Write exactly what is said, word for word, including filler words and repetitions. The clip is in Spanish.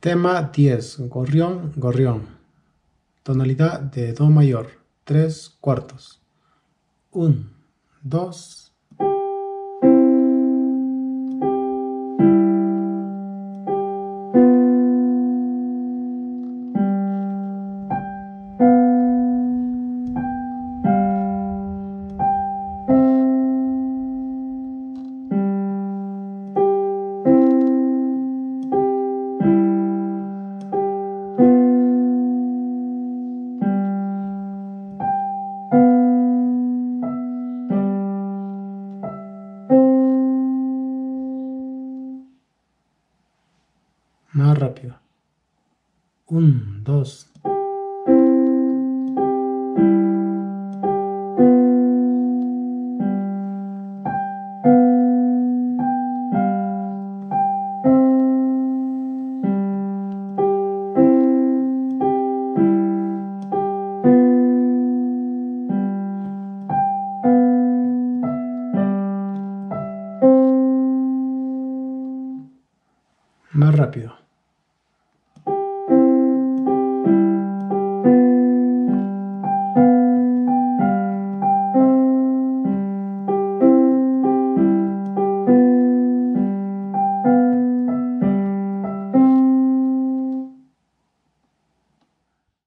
Tema diez. Gorrión, gorrión. Tonalidad de do mayor. Tres cuartos. Un, dos. Más rápido. Un, dos. Más rápido.